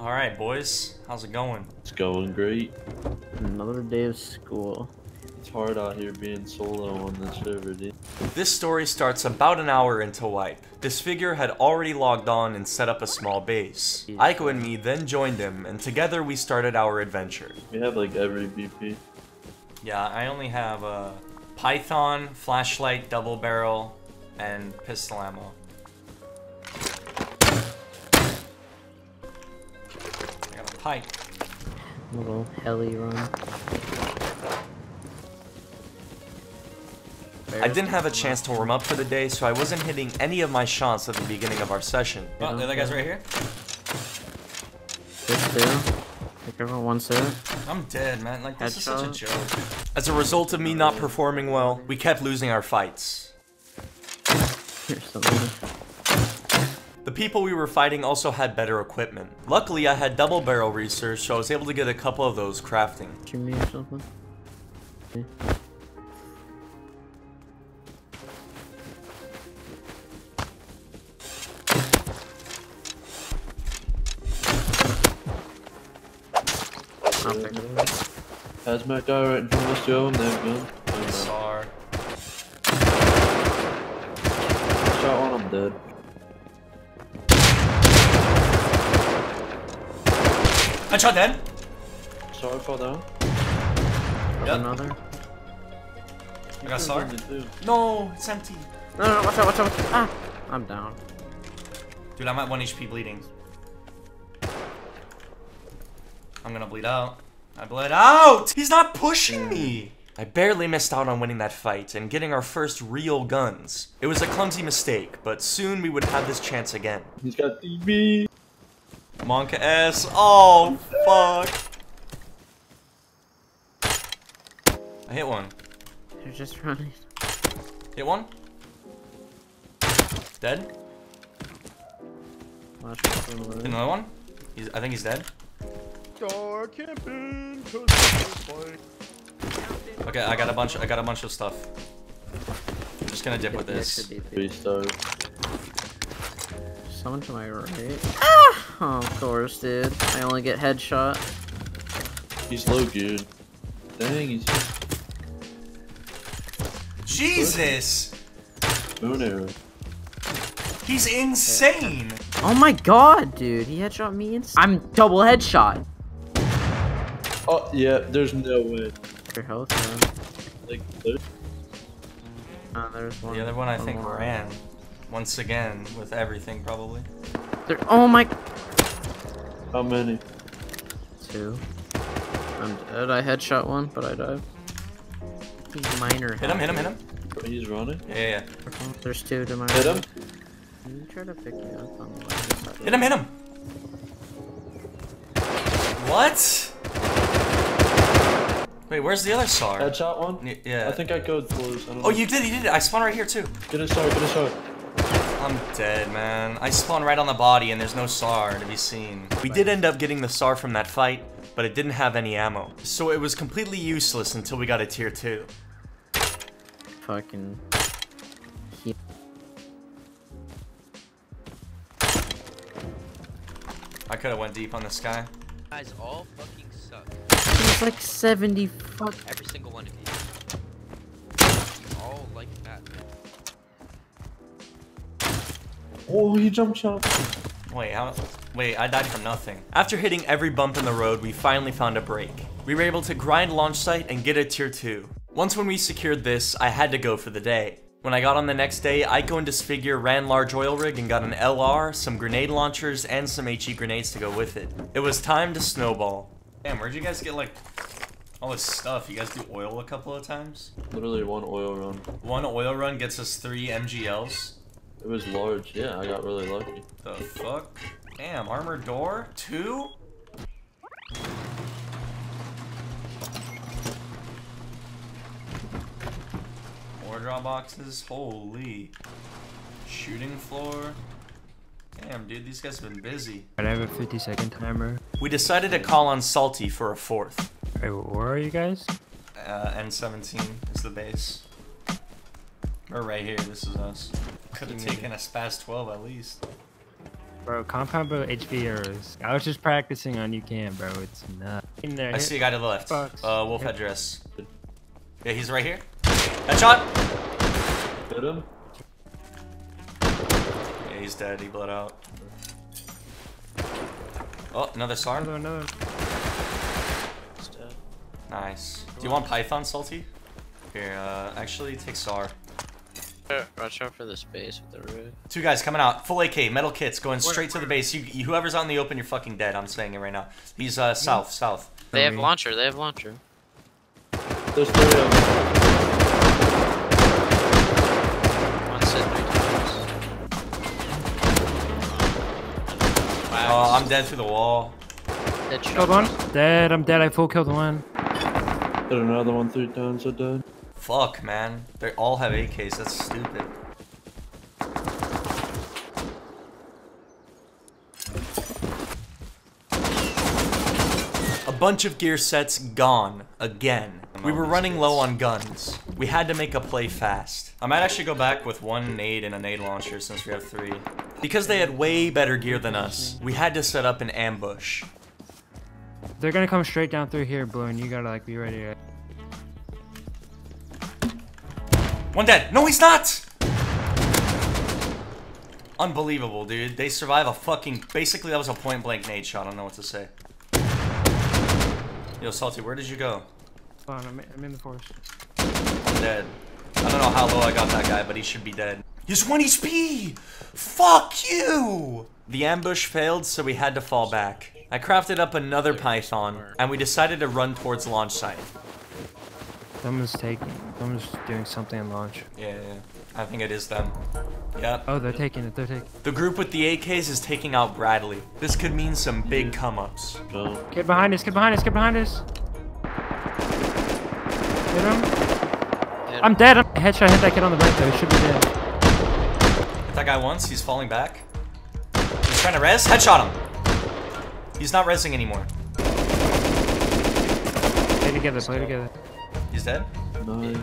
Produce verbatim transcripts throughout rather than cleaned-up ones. Alright, boys. How's it going? It's going great. Another day of school. It's hard out here being solo on this server, dude. This story starts about an hour into wipe. Disfigure had already logged on and set up a small base. Aiko and me then joined him, and together we started our adventure. We have like every B P. Yeah, I only have a Python, flashlight, double barrel, and pistol ammo. Hi. Little heli run. I didn't have a chance to warm up for the day, so I wasn't hitting any of my shots at the beginning of our session. Oh, the other guy's right here. This too. Like everyone's there. I'm dead, man. Like this Headshot. Is such a joke. As a result of me not performing well, we kept losing our fights. Here's something. The people we were fighting also had better equipment. Luckily, I had double barrel research, so I was able to get a couple of those crafting. Shoot me or something? Okay. That's my guy right in front of us, Joe. There we go. S R. Shot one, I'm dead. Headshot dead. Sorry, fall down. Yep. Another. I got Sar. No, it's empty. No, no, no, watch out, watch out. Ah, I'm down. Dude, I'm at one H P bleeding. I'm gonna bleed out. I bled out! He's not pushing mm. me! I barely missed out on winning that fight and getting our first real guns. It was a clumsy mistake, but soon we would have this chance again. He's got T V. Monka S. Oh, fuck. I hit one. They're just running. Hit one. Dead. Another one. He's, I think he's dead. Okay, I got a bunch. I got a bunch of stuff. I'm just gonna dip with this. Restart. Someone to my right. Ah! Oh, of course, dude. I only get headshot. He's low, dude. Dang, he's... Jesus! Moon arrow. He's insane! Oh my god, dude. He headshot me insane. I'm double headshot. Oh, yeah. There's no way. Your health, man. Like, there's... Oh, there's one. The other one I one think more. ran. Once again, with everything, probably. They're, oh my... How many? Two. I'm dead. I headshot one, but I died. He's minor. Hit him, hit him, hit him. He's running? Yeah, yeah, yeah. There's two to my right. Hit him. Can you try to pick me up on the left side? Hit him, hit him! What? Wait, where's the other S A R? Headshot one? Y yeah. I think I go close. I don't oh, know. You did, you did. I spawned right here, too. Get a S A R, get a S A R. I'm dead, man. I spawned right on the body and there's no S A R to be seen. We did end up getting the S A R from that fight, but it didn't have any ammo. So it was completely useless until we got a tier two. Fucking... He I could've went deep on this guy. Guys all fucking suck. There's like seventy fuck. Every single one of you. You all like that, man. Oh, he jumped shot. Wait, how? Wait, I died from nothing. After hitting every bump in the road, we finally found a break. We were able to grind launch site and get a tier two. Once when we secured this, I had to go for the day. When I got on the next day, Aiko and Disfigure ran large oil rig and got an L R, some grenade launchers, and some HE grenades to go with it. It was time to snowball. Damn, where'd you guys get like all this stuff? You guys do oil a couple of times? Literally one oil run. One oil run gets us three M G Ls. It was large, yeah, I got really lucky. The fuck? Damn, armored door? Two? More draw boxes? Holy. Shooting floor? Damn, dude, these guys have been busy. I have a fifty second timer. We decided to call on Salty for a fourth. Hey, where are you guys? Uh, N seventeen is the base. We're right here, this is us. Could have taken a spaz twelve at least. Bro, compound bro H B Os. I was just practicing on you can, bro. It's nuts. In there, I see a guy to the left. Box. Uh, Wolf yep. Address. Yeah, he's right here. Headshot! Hit him. Yeah, he's dead. He bled out. Oh, another S A R. Another, another. He's dead. Nice. Do you want Python, Salty? Here, uh, actually take S A R. Watch out for this base with the root. Two guys coming out. Full A K, metal kits, going straight to the base. You, you, whoever's out in the open, you're fucking dead. I'm saying it right now. He's uh, south, yeah. south. They have launcher, they have launcher. There's three of them. One set three times. Wow. Oh, I'm dead through the wall. Dead shot. One. Dead, I'm dead. I full killed one. Did another one three times, I died. Fuck, man. They all have A Ks. That's stupid. A bunch of gear sets gone again. We were running low on guns. We had to make a play fast. I might actually go back with one nade and a nade launcher since we have three. Because they had way better gear than us, we had to set up an ambush. They're gonna come straight down through here, Blue, and you gotta like be ready to... One dead. No, he's not! Unbelievable, dude. They survive a fucking... Basically, that was a point-blank nade shot. I don't know what to say. Yo, Salty, where did you go? Hold on, I'm, I'm in the forest. I'm dead. I don't know how low I got that guy, but he should be dead. He's one H P! Fuck you! The ambush failed, so we had to fall back. I crafted up another Python, and we decided to run towards launch site. Someone's taking, someone's doing something in launch. Yeah, yeah, I think it is them. Yep. Oh, they're taking it, they're taking it. The group with the A Ks is taking out Bradley. This could mean some big come-ups. Oh. Get behind us, get behind us, get behind us! Hit him. Hit him. I'm dead, I'm headshot, hit that kid on the right though, he should be dead. Hit that guy once, he's falling back. He's trying to res, headshot him! He's not resing anymore. Play together, play together. He's dead? Nice.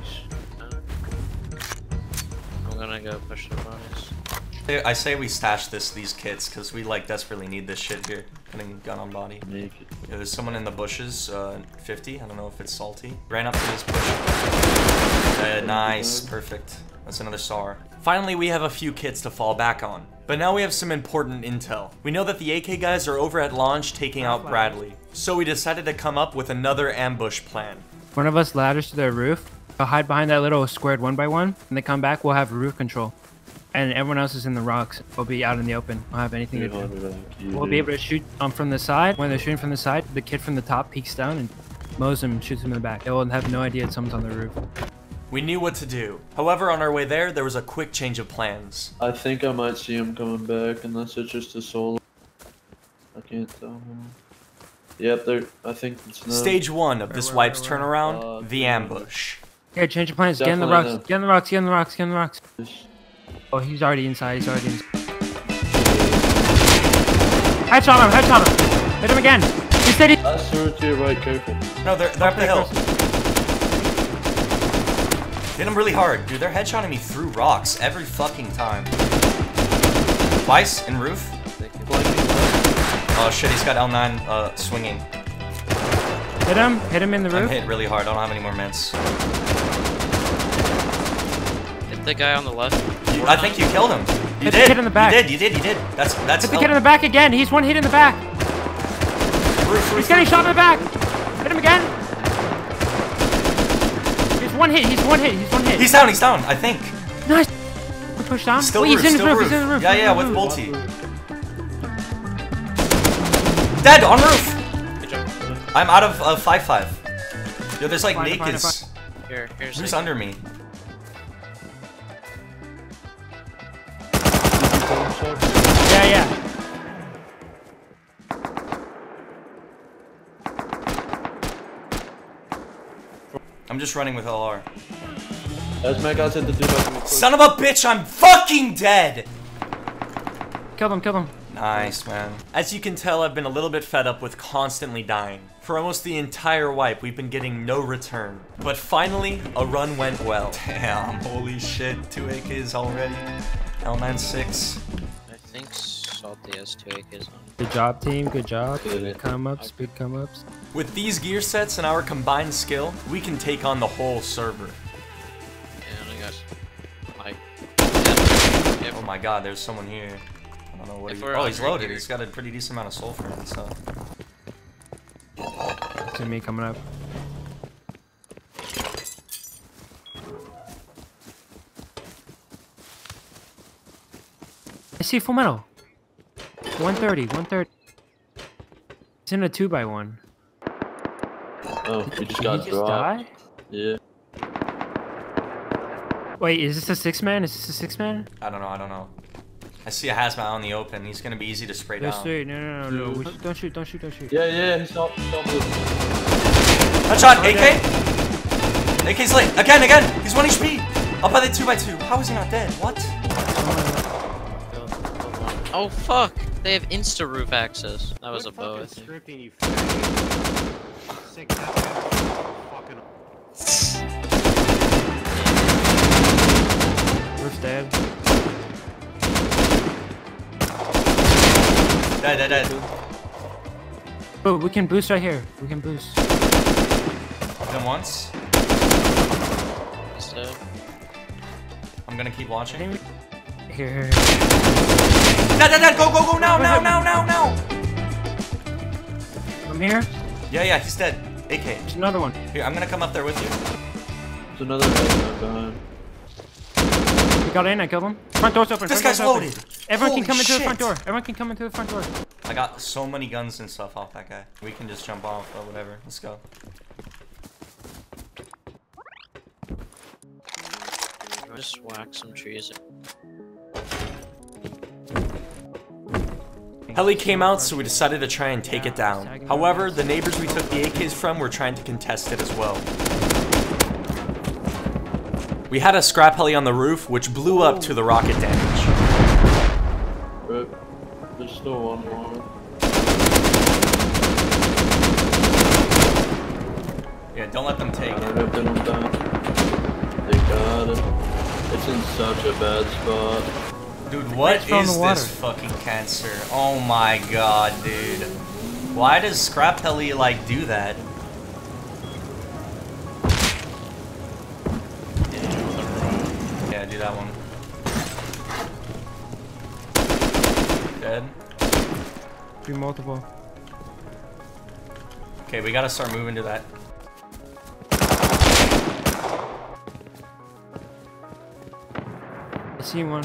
I'm gonna go push the bodies. I say we stash this these kits because we like desperately need this shit here. Putting gun on body. Yeah, there's someone in the bushes, uh, fifty. I don't know if it's Salty. Ran up to this bush. Uh, nice, perfect. That's another S A R. Finally, we have a few kits to fall back on. But now we have some important intel. We know that the A K guys are over at launch taking out Bradley. So we decided to come up with another ambush plan. One of us ladders to their roof, they'll hide behind that little squared one by one, and they come back, we'll have roof control. And everyone else is in the rocks. We'll be out in the open. We'll have anything to do. We'll be able to shoot um, from the side. When they're shooting from the side, the kid from the top peeks down and mows him and shoots him in the back. They will have no idea someone's on the roof. We knew what to do. However, on our way there, there was a quick change of plans. I think I might see him coming back, unless it's just a solo. I can't tell him. Yep, they're, I think it's no. Stage one of this wipe's turnaround, uh, the ambush. Here, change your plans. Get in the rocks. No. Get in the rocks. Get in the rocks. Get in the rocks. Oh, he's already inside. He's already inside. Headshot him. Headshot him. Hit him again. He said he. That's to your right, careful. No, they're, they're up the hill. Hit him really hard, dude. They're headshotting me through rocks every fucking time. Vice and roof. Oh shit, he's got L nine uh, swinging. Hit him, hit him in the roof. I'm hit really hard, I don't have any more mints. Hit the guy on the left. You, I think you killed him. You hit did. The kid in the back. You did, you did, you did. That's, that's hit the kid in the back again, he's one hit in the back. Roof, roof, he's getting shot in the back. Hit him again. He's one hit, he's one hit, he's one hit. He's down, he's down, I think. Nice. Push down. Still Wait, roof, he's in still his roof. roof, he's in the roof. Yeah, yeah, with Bolty. Dead on roof. Good job. I'm out of uh, five five. Yo, there's like nakeds. Here, here's who's under me. Yeah, yeah. I'm just running with L R. Son of a bitch! I'm fucking dead. Kill them! Kill them! Nice, man. As you can tell, I've been a little bit fed up with constantly dying. For almost the entire wipe, we've been getting no return. But finally, a run went well. Damn, holy shit, two A Ks already. L ninety-six. I think so. Salty has two A Ks on. Good job, team. Good job. Good come-ups. Good come-ups. With these gear sets and our combined skill, we can take on the whole server. And I guess, like, yeah. Oh my God, there's someone here. I don't know what he, oh, he's loaded. He's got a pretty decent amount of sulfur and stuff. To me coming up. I see full metal. one thirty, one thirty. It's in a two by one. Oh, you just got dropped. Yeah. Wait, is this a six man? Is this a six man? I don't know. I don't know. I see a hazmat on the open. He's gonna be easy to spray down. Straight. No, no, no, no. Don't shoot. Don't shoot. Don't shoot. Yeah, yeah. He's not. Headshot. Oh, A K. Yeah. A K's late. Again, again. He's one H P. Up by the two by two. How is he not dead? What? Oh fuck! They have insta roof access. That was a bow. I think. Stripping, you sick, fucking... Roof's dead. Dead, dead, dead. Oh, we can boost right here. We can boost. Then once. So. I'm gonna keep watching. Here. No, no, no, go, go, go, now, now, now, now, now. I'm here? Yeah, yeah, he's dead. A K. There's another one. Here, I'm gonna come up there with you. There's another one. He got in, I killed him. Front door's open. This front guy's loaded. Open. Everyone Holy can come shit. into the front door. Everyone can come into the front door. I got so many guns and stuff off that guy. We can just jump off or whatever. Let's go. I'll just whack some trees. Heli came out, so we decided to try and take it down. However, the neighbors we took the A Ks from were trying to contest it as well. We had a scrap heli on the roof, which blew up to the rocket damage. There's still one more. Yeah, don't let them take it. They got it. It's in such a bad spot. Dude, what is this fucking cancer? Oh my God, dude. Why does scrap heli like do that? Yeah, do that one. Dead. Be multiple. Okay, we gotta start moving to that. I see one.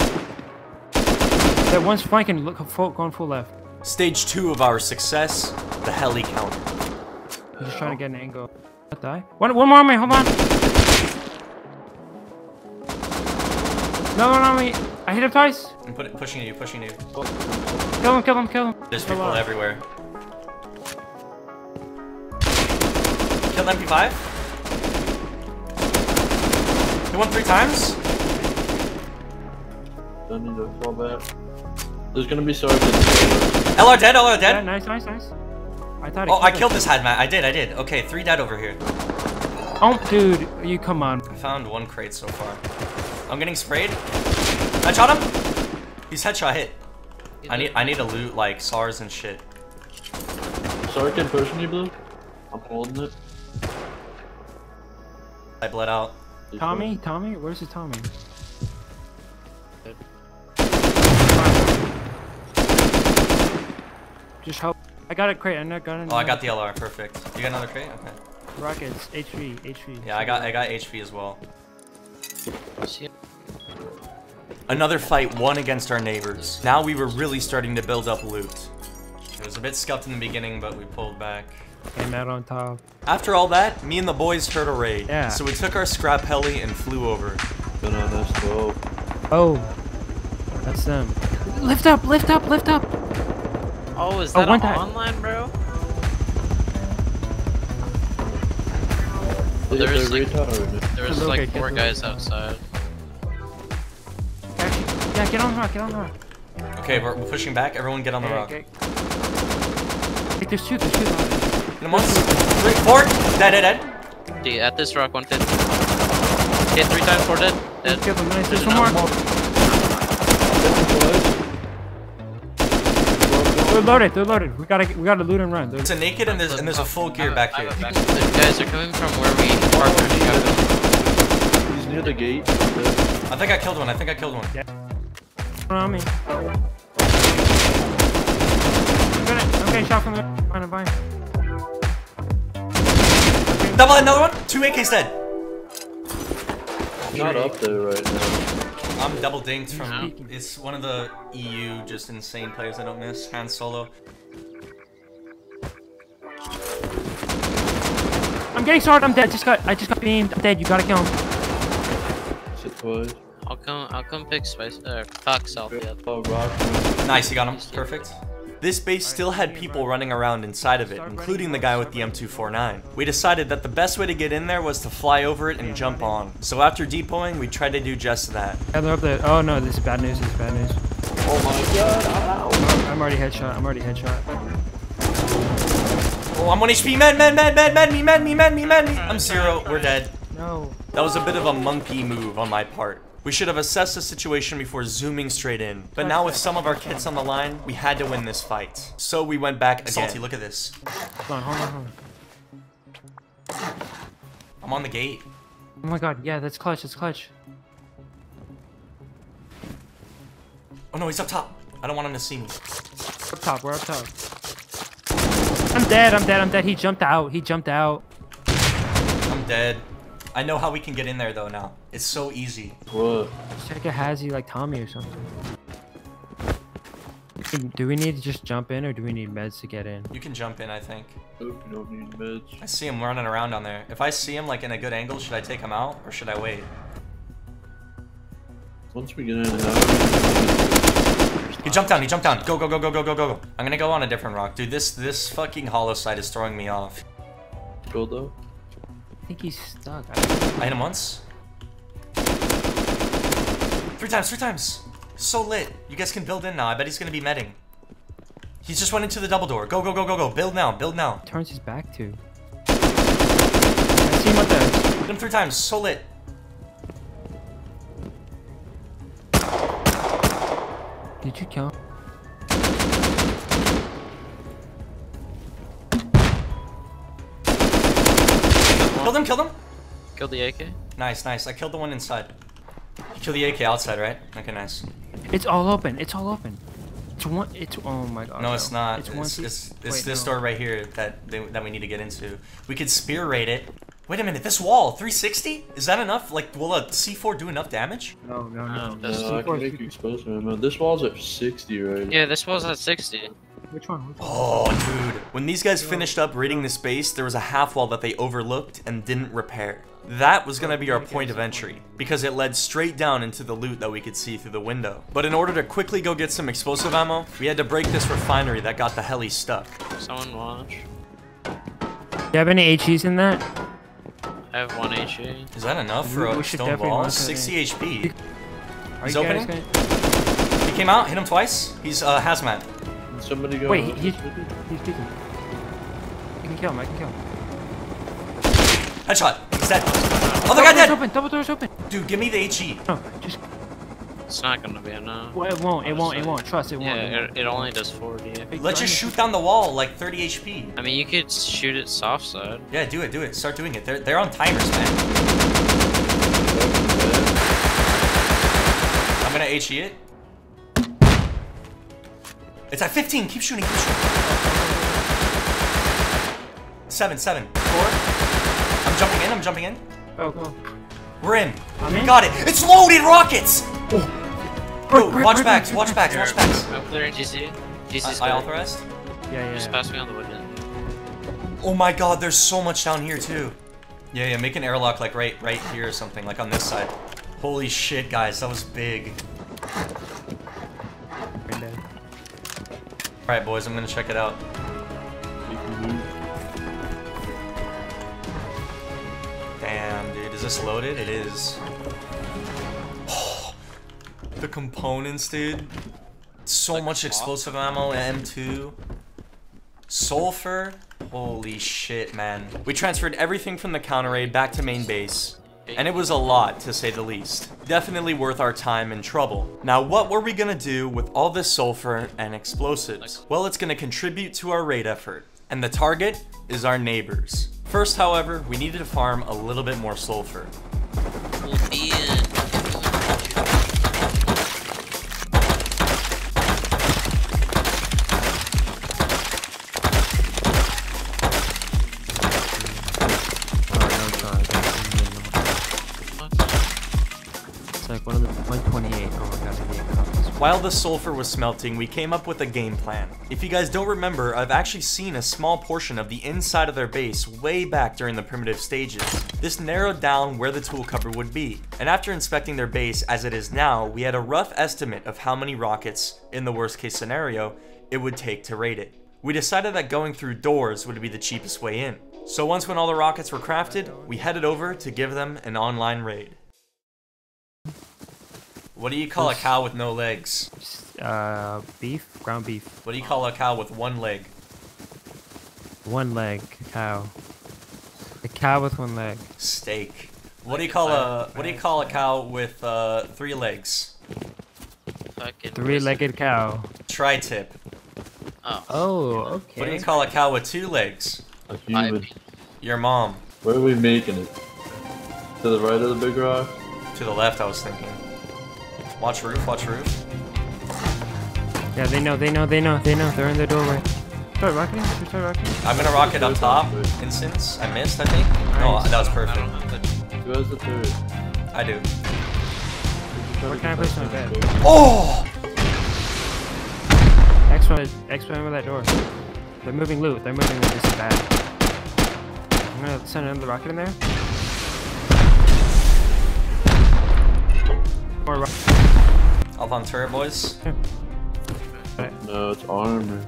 That one's flanking, look, going full left. Stage two of our success, the heli counter. I'm just trying to get an angle. I'll die. One, one more on me, hold on. Another one on me. I hit him twice. I'm put it, pushing you, pushing you. Kill him, kill him, kill him. There's people oh, everywhere. Killed M P five. He won three times. Don't need to fall back. There's gonna be sergeants. L R dead, L R dead. Yeah, nice, nice, nice. I thought. Oh, I killed this hazmat. I did, I did. Okay, three dead over here. Oh, dude, you come on. I found one crate so far. I'm getting sprayed. I shot him. He's headshot hit. I need, I need to loot like SARs and shit. Sergeant pushing you, Blue. I'm holding it. I bled out. Tommy, Tommy, where's the Tommy? Just help. I got a crate. I got another. Oh, I got the L R. Perfect. You got another crate? Okay. Rockets. H V. H V. Yeah, I got. I got H V as well. Shit. Another fight won against our neighbors. Now we were really starting to build up loot. It was a bit scuffed in the beginning, but we pulled back. Came out on top. After all that, me and the boys heard a raid. Yeah. So we took our scrap heli and flew over. No, no, that's cool. Oh. That's them. Lift up! Lift up! Lift up! Oh, is that oh, an online, bro? There was like, there was like four guys outside. Yeah, get on the rock, get on the rock. Okay, we're pushing back. Everyone get on the yeah, rock. Okay. Hey, there's two, there's two. In a month, three, four. Dead, dead, dead. D, at this rock, one fifty. Hit three times, four dead. Dead. There's one more. more. They're loaded. They're loaded. We gotta we gotta loot and run. There's a naked and there's and there's a full gear back here. Guys, they're coming from where we parked. He's near the gate. I think I killed one. I think I killed one. Yeah. On me. Okay, shot from the behind and behind. Double another one. Two A Ks dead. Not up there right now. I'm double dinked from. Speaking. It's one of the E U just insane players I don't miss. Han Solo. I'm getting started. I'm dead. Just got. I just got beamed. I'm dead. You gotta kill him. Shit, boys. I'll come. I'll come pick Spice. Or fuck Salty up. Oh, rock. Nice. You got him. Perfect. This base still had people running around inside of it, including the guy with the M two forty-nine. We decided that the best way to get in there was to fly over it and jump on. So after depoting, we tried to do just that. Yeah, they're up there. Oh no, this is bad news, this is bad news. Oh my god, ow. I'm already headshot, I'm already headshot. Oh, I'm one H P, man, man, man, man, man, me, man, me, man, me, man, me. I'm zero, we're dead. No. That was a bit of a monkey move on my part. We should have assessed the situation before zooming straight in. But now with some of our kits on the line, we had to win this fight. So we went back again. Salty, look at this. Hold on, hold on, hold on. I'm on the gate. Oh my god, yeah, that's clutch, that's clutch. Oh no, he's up top. I don't want him to see me. Up top, we're up top. I'm dead, I'm dead, I'm dead. He jumped out, he jumped out. I'm dead. I know how we can get in there though now. It's so easy. Whoa. Check it has you like Tommy or something. Do we need to just jump in or do we need meds to get in? You can jump in, I think. Nope, you don't need meds. I see him running around down there. If I see him like in a good angle, should I take him out or should I wait? Once we get in and out. He jumped down, he jumped down. Go, go, go, go, go, go, go, go. I'm gonna go on a different rock. Dude, this this fucking hollow site is throwing me off. Go though. I think he's stuck. I hit him once. Three times, three times. So lit. You guys can build in now. I bet he's gonna be medding. He's just went into the double door. Go, go, go, go, go. Build now, build now. Turns his back to. I see him up there. Hit him three times. So lit. Did you kill him? Killed him, killed him! Killed the A K. Nice, nice. I killed the one inside. You killed the A K outside, right? Okay, nice. It's all open. It's all open. It's one. It's. Oh my god. No, no. It's not. It's It's, one it's, it's, it's Wait, this no. door right here that, they, that we need to get into. We could spear raid it. Wait a minute. This wall, three sixty? Is that enough? Like, will a C four do enough damage? No, no, no. no, no I can make you exposed, man. This wall's at sixty, right? Yeah, this wall's at sixty. Which one? Which one? Oh, dude. When these guys finished up raiding this base, there was a half wall that they overlooked and didn't repair. That was going to be our point of entry, because it led straight down into the loot that we could see through the window. But in order to quickly go get some explosive ammo, we had to break this refinery that got the heli stuck. Someone watch. Do you have any H Es in that? I have one H E. Is that enough for a stone ball? sixty H P. He's opening. He came out, hit him twice. He's uh, hazmat. Somebody go. Wait, he's, he's peeking. I can kill him, I can kill him. Headshot, he's dead. Oh, the guy dead! Open, double door's open. Dude, give me the H E. No, just... It's not gonna be enough. Well, it won't, it won't, it won't. Trust, it won't. Yeah, it, it only does forty. Let's just shoot down the wall, like thirty H P. I mean, you could shoot it soft side. Yeah, do it, do it. Start doing it. They're, they're on timers, man. I'm gonna H E it. It's at fifteen. Keep shooting. Keep shooting. Seven, seven, four. I'm jumping in. I'm jumping in. Oh, cool. We're in. I'm we in? Got it. It's loaded rockets. Oh. Bro, bro, watch bro, backs. Bro, watch backs. Watch backs. I'm clearing G C. G C's uh, I authorized. Yeah, yeah. Just pass me on the wood. Oh my God, there's so much down here too. Yeah, yeah. Make an airlock like right, right here or something, like on this side. Holy shit, guys, that was big. Alright boys, I'm gonna check it out. Damn dude, is this loaded? It is. Oh, the components, dude. So much explosive ammo, M two. Sulfur. Holy shit, man. We transferred everything from the counter raid back to main base. and it was a lot to say the least. Definitely worth our time and trouble. Now what were we gonna do with all this sulfur and explosives? Well, it's gonna contribute to our raid effort, and the target is our neighbors. First, however, we needed to farm a little bit more sulfur. Oh, man. While the sulfur was smelting, we came up with a game plan. If you guys don't remember, I've actually seen a small portion of the inside of their base way back during the primitive stages. This narrowed down where the tool cupboard would be, and after inspecting their base as it is now, we had a rough estimate of how many rockets, in the worst case scenario, it would take to raid it. We decided that going through doors would be the cheapest way in. So once when all the rockets were crafted, we headed over to give them an online raid. What do you call a cow with no legs? Uh, beef? Ground beef. What do you call a cow with one leg? One leg cow. A cow with one leg. Steak. What do you call a What do you call a cow with uh three legs? Three-legged cow. Tri-tip. Oh. Oh. Okay. What do you call a cow with two legs? A human. Your mom. Where are we making it? To the right of the big rock? To the left, I was thinking. Watch roof, watch roof. Yeah, they know, they know, they know, they know. They're in the doorway. Start rocketing, start rocketing. I'm gonna rocket up top. Instance, I missed, I think. No, that was perfect. Who has the third? I do. Where can I place my bed? Oh! X one, X one over that door. They're moving loot. They're moving loot. This is bad. I'm gonna send another rocket in there. More rockets. Up on turret, boys. Yeah. No, it's armor.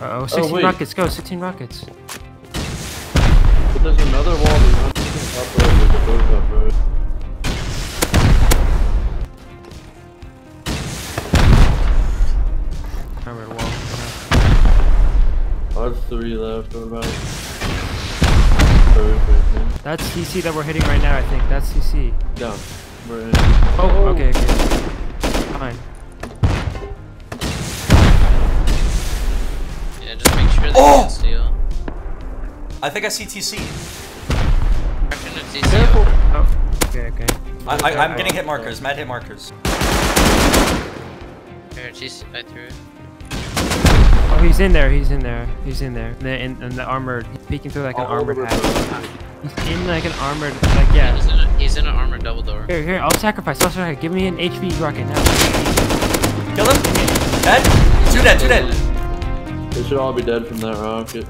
Uh oh, sixteen oh, rockets, go, sixteen rockets. But there's another wall behind the top road. Wall. I have three left, what about it? That's C C that we're hitting right now, I think. That's C C. Down. We're in. Oh, oh, okay, okay. Yeah, just make sure they oh! can steal. I think I see T C. Careful. Oh, okay, okay. I, I, I'm getting hit markers, mad hit markers. Here, T C, I threw it. Oh, he's in there, he's in there, he's in there. And the, the armor, he's peeking through like an oh, armored hat. He's in like an armored, like yeah. He's in, a, he's in an armored double door. Here, here, I'll sacrifice, I'll sacrifice. Give me an H P rocket now. Kill him. Dead? Two dead, two dead. They should all be dead from that rocket.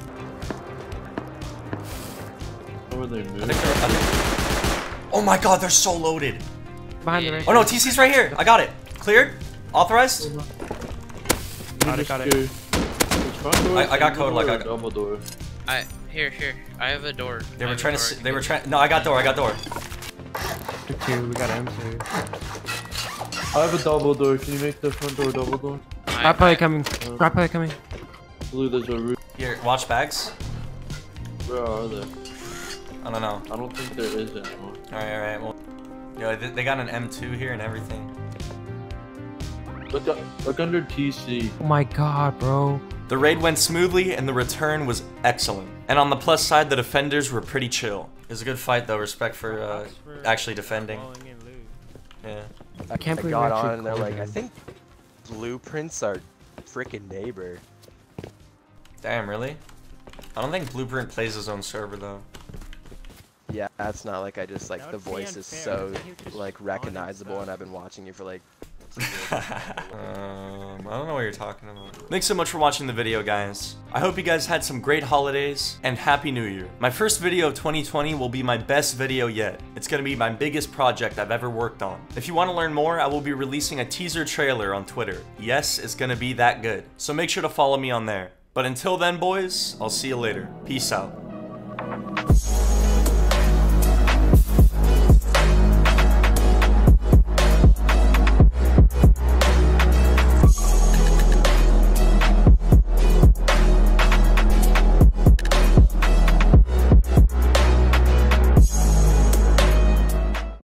How are they moving? Oh my god, they're so loaded. Behind the right. Oh no, T C's right here. I got it. Cleared? Authorized? Got it, got it. I, I got code like I got. Double door. I here here. I have a door. They were trying to. They were trying. No, I got door. I got door. Two. We got M two. I have a double door. Can you make the front door double door? Rapid coming. Rapid coming. Blue, there's a roof. Here, watch bags. Where are they? I don't know. I don't think there is anymore. All right, all right. Well, yo, they, they got an M two here and everything. Look, look under T C. Oh my god, bro. The raid went smoothly and the return was excellent. And on the plus side, the defenders were pretty chill. It was a good fight though, respect for uh, actually defending. Yeah. I can't believe I got on and they're like, I think Blueprint's our frickin' neighbor. Damn, really? I don't think Blueprint plays his own server though. Yeah, that's not like I just like, the voice is so like recognizable and I've been watching you for like um, I don't know what you're talking about. Thanks so much for watching the video, guys. I hope you guys had some great holidays and Happy New Year. My first video of twenty twenty will be my best video yet. It's gonna be my biggest project I've ever worked on. If you want to learn more, I will be releasing a teaser trailer on Twitter. Yes, it's gonna be that good. So make sure to follow me on there. But until then, boys, I'll see you later. Peace out.